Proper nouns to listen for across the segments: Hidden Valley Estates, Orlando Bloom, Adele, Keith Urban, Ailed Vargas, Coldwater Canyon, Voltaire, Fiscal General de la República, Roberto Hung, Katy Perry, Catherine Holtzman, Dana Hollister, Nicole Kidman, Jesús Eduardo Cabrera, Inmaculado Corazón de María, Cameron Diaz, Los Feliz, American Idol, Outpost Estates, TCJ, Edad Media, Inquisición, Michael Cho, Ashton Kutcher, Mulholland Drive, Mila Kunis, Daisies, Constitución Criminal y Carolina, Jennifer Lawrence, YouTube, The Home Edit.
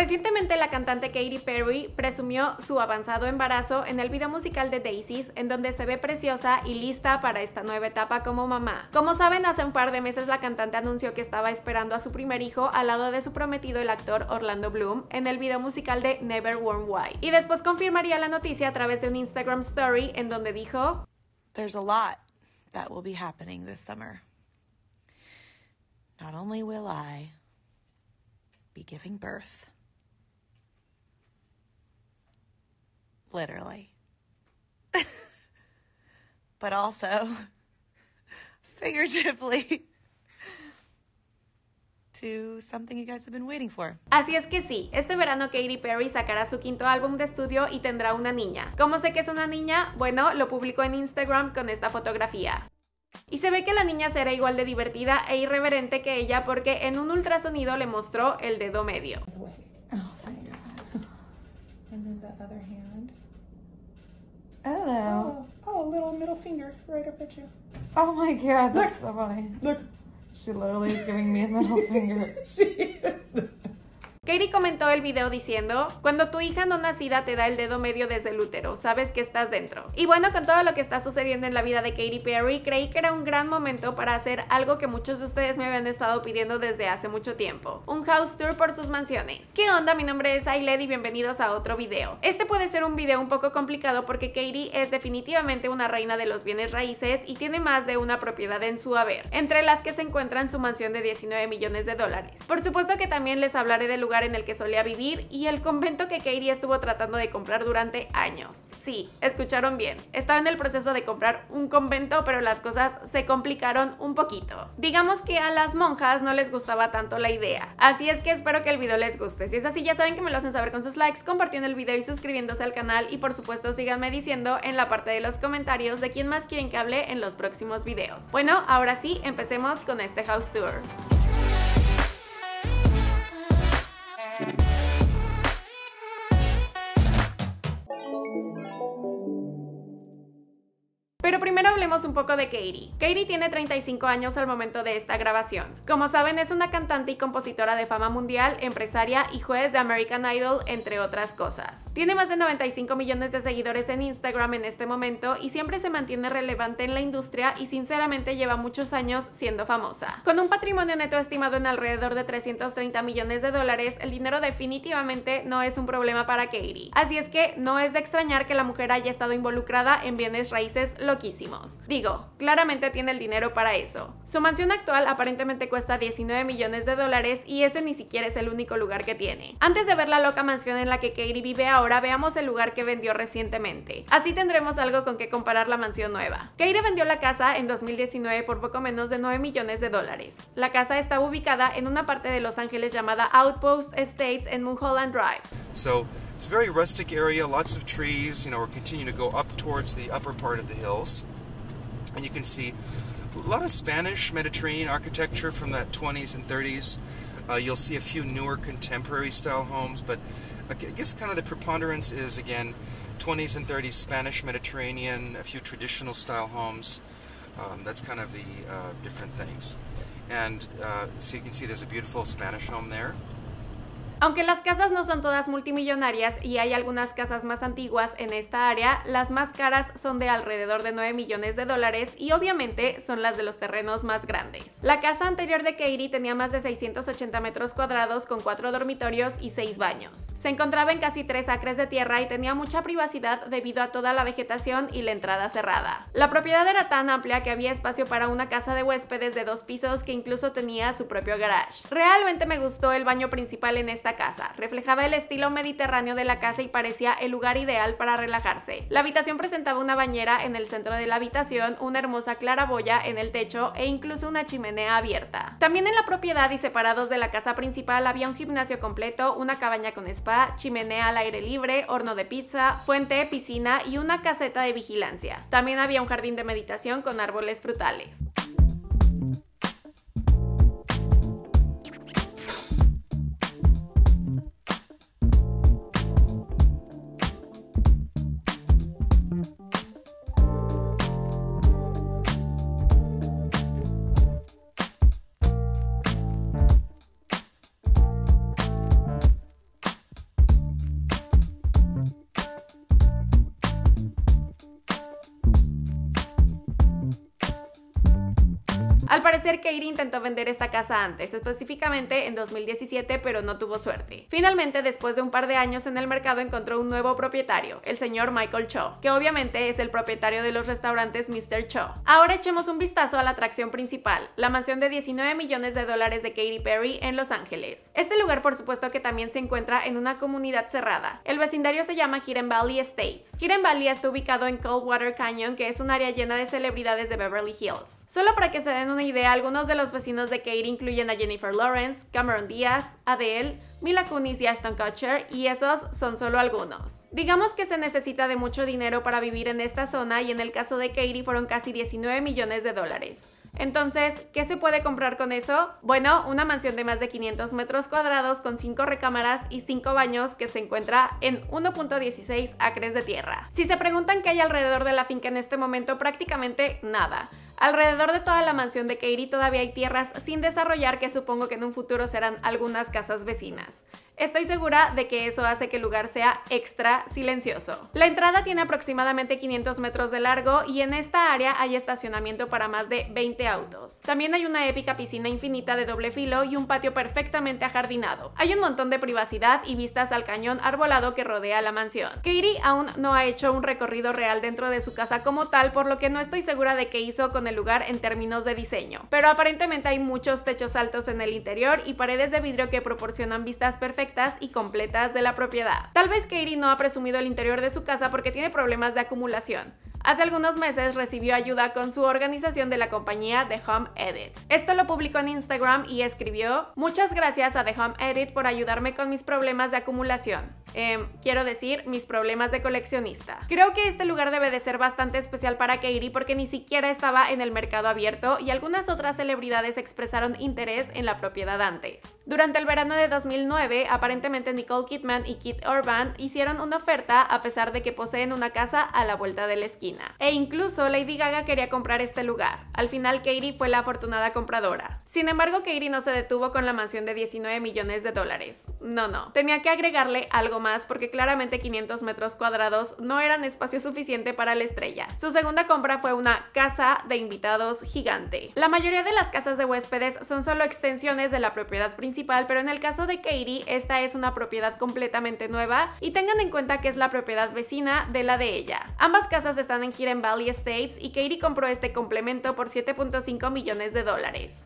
Recientemente la cantante Katy Perry presumió su avanzado embarazo en el video musical de Daisies, en donde se ve preciosa y lista para esta nueva etapa como mamá. Como saben, hace un par de meses la cantante anunció que estaba esperando a su primer hijo al lado de su prometido, el actor Orlando Bloom, en el video musical de Never Worn Why. Y después confirmaría la noticia a través de un Instagram story en donde dijo: "There's a lot that will be happening this summer. Not only will I be giving birth, literally, but also figuratively, to something you guys have been waiting for." Así es que sí, este verano Katy Perry sacará su quinto álbum de estudio y tendrá una niña. ¿Cómo sé que es una niña? Bueno, lo publicó en Instagram con esta fotografía. Y se ve que la niña será igual de divertida e irreverente que ella, porque en un ultrasonido le mostró el dedo medio. She literally is giving me a middle finger. Katy comentó el video diciendo: "Cuando tu hija no nacida te da el dedo medio desde el útero, sabes que estás dentro". Y bueno, con todo lo que está sucediendo en la vida de Katy Perry, creí que era un gran momento para hacer algo que muchos de ustedes me habían estado pidiendo desde hace mucho tiempo: un house tour por sus mansiones. ¿Qué onda? Mi nombre es Ailed y bienvenidos a otro video. Este puede ser un video un poco complicado porque Katy es definitivamente una reina de los bienes raíces y tiene más de una propiedad en su haber, entre las que se encuentran su mansión de 19 millones de dólares. Por supuesto que también les hablaré del lugar en el que solía vivir y el convento que Katy estuvo tratando de comprar durante años. Sí, escucharon bien, estaba en el proceso de comprar un convento, pero las cosas se complicaron un poquito. Digamos que a las monjas no les gustaba tanto la idea, así es que espero que el video les guste. Si es así, ya saben que me lo hacen saber con sus likes, compartiendo el video y suscribiéndose al canal, y por supuesto síganme diciendo en la parte de los comentarios de quién más quieren que hable en los próximos videos. Bueno, ahora sí, empecemos con este house tour. Primero hablemos un poco de Katy. Katy tiene 35 años al momento de esta grabación. Como saben, es una cantante y compositora de fama mundial, empresaria y juez de American Idol, entre otras cosas. Tiene más de 95 millones de seguidores en Instagram en este momento y siempre se mantiene relevante en la industria y sinceramente lleva muchos años siendo famosa. Con un patrimonio neto estimado en alrededor de 330 millones de dólares, el dinero definitivamente no es un problema para Katy. Así es que no es de extrañar que la mujer haya estado involucrada en bienes raíces loquísimos. Digo, claramente tiene el dinero para eso. Su mansión actual aparentemente cuesta 19 millones de dólares y ese ni siquiera es el único lugar que tiene. Antes de ver la loca mansión en la que Katy vive ahora, veamos el lugar que vendió recientemente. Así tendremos algo con que comparar la mansión nueva. Katy vendió la casa en 2019 por poco menos de 9 millones de dólares. La casa estaba ubicada en una parte de Los Ángeles llamada Outpost Estates en Mulholland Drive. It's a very rustic area, lots of trees, you know, we're continuing to go up towards the upper part of the hills. And you can see a lot of Spanish Mediterranean architecture from the 20s and 30s. You'll see a few newer contemporary style homes, but I guess kind of the preponderance is, again, 20s and 30s Spanish Mediterranean, a few traditional style homes. That's kind of the different things. And so you can see there's a beautiful Spanish home there. Aunque las casas no son todas multimillonarias y hay algunas casas más antiguas en esta área, las más caras son de alrededor de 9 millones de dólares y obviamente son las de los terrenos más grandes. La casa anterior de Katy tenía más de 680 metros cuadrados con 4 dormitorios y 6 baños. Se encontraba en casi 3 acres de tierra y tenía mucha privacidad debido a toda la vegetación y la entrada cerrada. La propiedad era tan amplia que había espacio para una casa de huéspedes de 2 pisos que incluso tenía su propio garage. Realmente me gustó el baño principal en esta casa, reflejaba el estilo mediterráneo de la casa y parecía el lugar ideal para relajarse. La habitación presentaba una bañera en el centro de la habitación, una hermosa claraboya en el techo e incluso una chimenea abierta. También en la propiedad y separados de la casa principal había un gimnasio completo, una cabaña con spa, chimenea al aire libre, horno de pizza, fuente, piscina y una caseta de vigilancia. También había un jardín de meditación con árboles frutales. Al parecer, Katy intentó vender esta casa antes, específicamente en 2017, pero no tuvo suerte. Finalmente, después de un par de años en el mercado, encontró un nuevo propietario, el señor Michael Cho, que obviamente es el propietario de los restaurantes Mr. Cho. Ahora echemos un vistazo a la atracción principal, la mansión de $19 millones de Katy Perry en Los Ángeles. Este lugar, por supuesto, que también se encuentra en una comunidad cerrada. El vecindario se llama Hidden Valley Estates. Hidden Valley está ubicado en Coldwater Canyon, que es un área llena de celebridades de Beverly Hills. Solo para que se den una idea, algunos de los vecinos de Katy incluyen a Jennifer Lawrence, Cameron Diaz, Adele, Mila Kunis y Ashton Kutcher, y esos son solo algunos. Digamos que se necesita de mucho dinero para vivir en esta zona, y en el caso de Katy fueron casi $19 millones. Entonces, ¿qué se puede comprar con eso? Bueno, una mansión de más de 500 metros cuadrados con 5 recámaras y 5 baños que se encuentra en 1.16 acres de tierra. Si se preguntan qué hay alrededor de la finca en este momento, prácticamente nada. Alrededor de toda la mansión de Katy todavía hay tierras sin desarrollar que supongo que en un futuro serán algunas casas vecinas. Estoy segura de que eso hace que el lugar sea extra silencioso. La entrada tiene aproximadamente 500 metros de largo y en esta área hay estacionamiento para más de 20 autos. También hay una épica piscina infinita de doble filo y un patio perfectamente ajardinado. Hay un montón de privacidad y vistas al cañón arbolado que rodea la mansión. Katy aún no ha hecho un recorrido real dentro de su casa como tal, por lo que no estoy segura de qué hizo con el lugar en términos de diseño, pero aparentemente hay muchos techos altos en el interior y paredes de vidrio que proporcionan vistas perfectas y completas de la propiedad. Tal vez Katy no ha presumido el interior de su casa porque tiene problemas de acumulación. Hace algunos meses recibió ayuda con su organización de la compañía The Home Edit. Esto lo publicó en Instagram y escribió: "Muchas gracias a The Home Edit por ayudarme con mis problemas de acumulación. Quiero decir, mis problemas de coleccionista. Creo que este lugar debe de ser bastante especial para Katy porque ni siquiera estaba en el mercado abierto y algunas otras celebridades expresaron interés en la propiedad antes. Durante el verano de 2009, aparentemente Nicole Kidman y Keith Urban hicieron una oferta a pesar de que poseen una casa a la vuelta de la esquina. E incluso Lady Gaga quería comprar este lugar. Al final Katy fue la afortunada compradora. Sin embargo, Katy no se detuvo con la mansión de $19 millones. No. Tenía que agregarle algo más porque claramente 500 metros cuadrados no eran espacio suficiente para la estrella. Su segunda compra fue una casa de invitados gigante. La mayoría de las casas de huéspedes son solo extensiones de la propiedad principal, pero en el caso de Katy, esta es una propiedad completamente nueva y tengan en cuenta que es la propiedad vecina de la de ella. Ambas casas están en Hidden Valley Estates y Katy compró este complemento por $7.5 millones.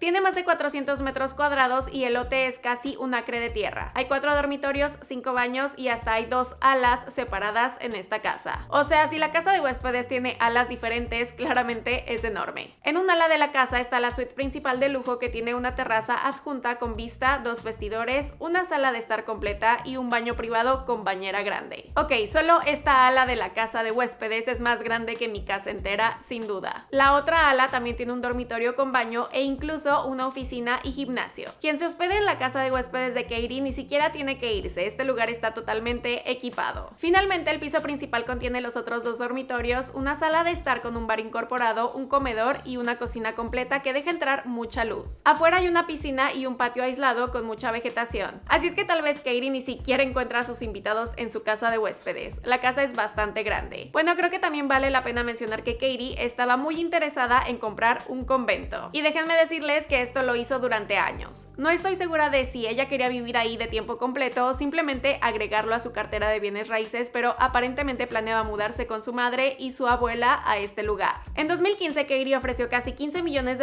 Tiene más de 400 metros cuadrados y el lote es casi un acre de tierra. Hay 4 dormitorios, 5 baños y hasta hay 2 alas separadas en esta casa. O sea, si la casa de huéspedes tiene alas diferentes, claramente es enorme. En un ala de la casa está la suite principal de lujo que tiene una terraza adjunta con vista, 2 vestidores, una sala de estar completa y un baño privado con bañera grande. Ok, solo esta ala de la casa de huéspedes es más grande que mi casa entera, sin duda. La otra ala también tiene un dormitorio con baño e incluso una oficina y gimnasio. Quien se hospede en la casa de huéspedes de Katy ni siquiera tiene que irse, este lugar está totalmente equipado. Finalmente, el piso principal contiene los otros 2 dormitorios, una sala de estar con un bar incorporado, un comedor y una cocina completa que deja entrar mucha luz. Afuera hay una piscina y un patio aislado con mucha vegetación. Así es que tal vez Katy ni siquiera encuentra a sus invitados en su casa de huéspedes. La casa es bastante grande. Bueno, creo que también vale la pena mencionar que Katy estaba muy interesada en comprar un convento. Y déjenme decirles que esto lo hizo durante años. No estoy segura de si ella quería vivir ahí de tiempo completo o simplemente agregar a su cartera de bienes raíces, pero aparentemente planeaba mudarse con su madre y su abuela a este lugar. En 2015, Katy ofreció casi $15 millones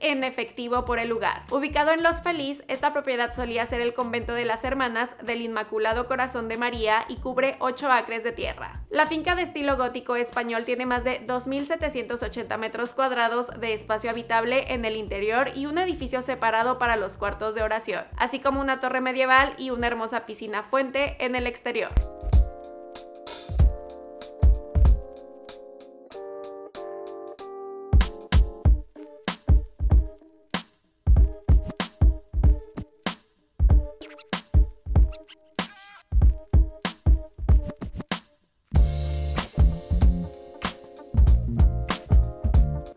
en efectivo por el lugar. Ubicado en Los Feliz, esta propiedad solía ser el convento de las hermanas del Inmaculado Corazón de María y cubre 8 acres de tierra. La finca de estilo gótico español tiene más de 2.780 metros cuadrados de espacio habitable en el interior y un edificio separado para los cuartos de oración, así como una torre medieval y una hermosa piscina fuente en el exterior.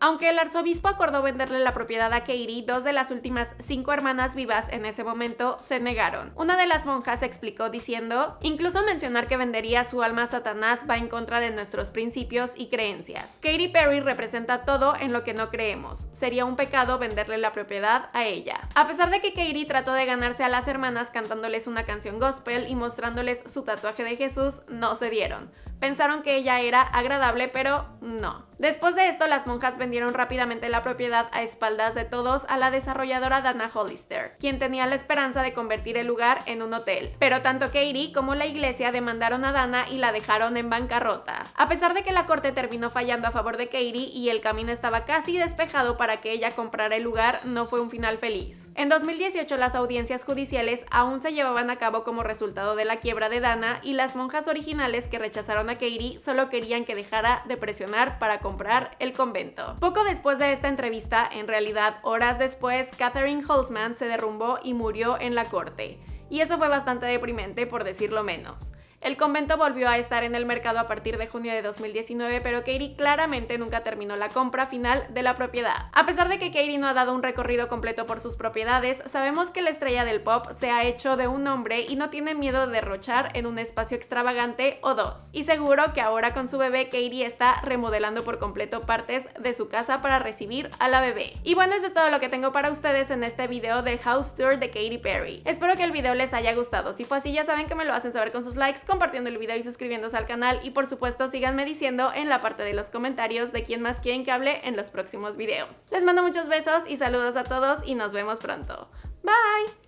Aunque el arzobispo acordó venderle la propiedad a Katy, dos de las últimas 5 hermanas vivas en ese momento se negaron. Una de las monjas explicó diciendo: incluso mencionar que vendería su alma a Satanás va en contra de nuestros principios y creencias. Katy Perry representa todo en lo que no creemos. Sería un pecado venderle la propiedad a ella. A pesar de que Katy trató de ganarse a las hermanas cantándoles una canción gospel y mostrándoles su tatuaje de Jesús, no se dieron. Pensaron que ella era agradable, pero no. Después de esto, las monjas vendieron rápidamente la propiedad a espaldas de todos a la desarrolladora Dana Hollister, quien tenía la esperanza de convertir el lugar en un hotel. Pero tanto Katy como la iglesia demandaron a Dana y la dejaron en bancarrota. A pesar de que la corte terminó fallando a favor de Katy y el camino estaba casi despejado para que ella comprara el lugar, no fue un final feliz. En 2018, las audiencias judiciales aún se llevaban a cabo como resultado de la quiebra de Dana, y las monjas originales que rechazaron a Katy solo querían que dejara de presionar para comprar el convento. Poco después de esta entrevista, en realidad horas después, Catherine Holtzman se derrumbó y murió en la corte. Y eso fue bastante deprimente, por decirlo menos. El convento volvió a estar en el mercado a partir de junio de 2019, pero Katy claramente nunca terminó la compra final de la propiedad. A pesar de que Katy no ha dado un recorrido completo por sus propiedades, sabemos que la estrella del pop se ha hecho de un nombre y no tiene miedo de derrochar en un espacio extravagante o dos. Y seguro que ahora con su bebé, Katy está remodelando por completo partes de su casa para recibir a la bebé. Y bueno, eso es todo lo que tengo para ustedes en este video del House Tour de Katy Perry. Espero que el video les haya gustado. Si fue así, ya saben que me lo hacen saber con sus likes, compartiendo el video y suscribiéndose al canal, y por supuesto síganme diciendo en la parte de los comentarios de quién más quieren que hable en los próximos videos. Les mando muchos besos y saludos a todos, y nos vemos pronto. Bye.